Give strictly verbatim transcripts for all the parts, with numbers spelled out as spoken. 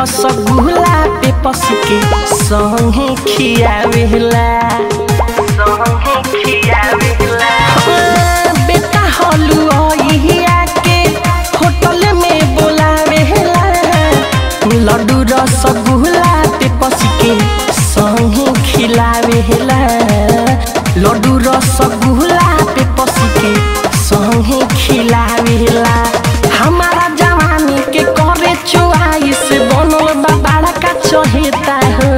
रसगुल्ला पे पस के संगे खियावेला संगे खियावेला। बेटा हलुआ के होटल में बोलावेला लड्डू रसगुल्ला पे पस के संगे खिलावेला लड्डू रसगुल्ला पे पस के संगे खिलावेला। हमारा जवानी के करे चुआइस बनल बाबा का चहेता हो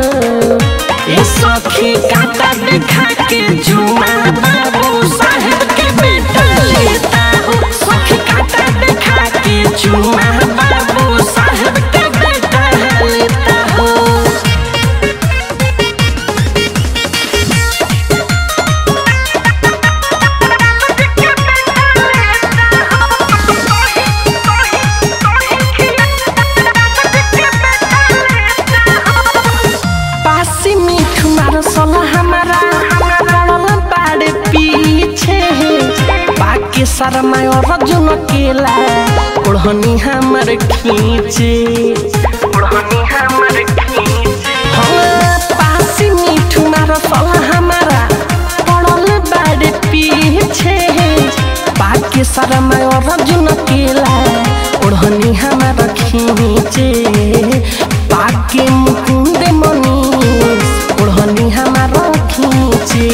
ए सखी काटा दिखा के झुमा बाबू साहब के बेटा लेता हो सखी काटा दिखा के झुमा बाबू साहब के बेटा लेता हो। मिठू मार्शल हमारा हमारा पाड़े पीछे पाके शर्मा और जुन केला ओढ़नी हमर खींचे ओढ़नी हमर खींचे। हाँ पास मिठू मार्शल हमारा पड़ल बाड़े पीछे पाके शर्मा और जुन केला ओढ़नी हमर खींचे पाके मुकुंद मनी ओढ़नी हमारा खींचे।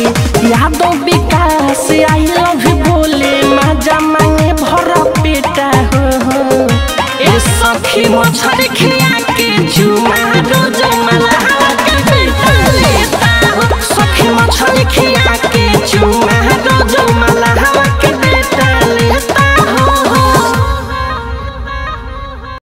यादों विकास आई लव बोले माजा मांगे भरा पेटा हो ए सखी मोछा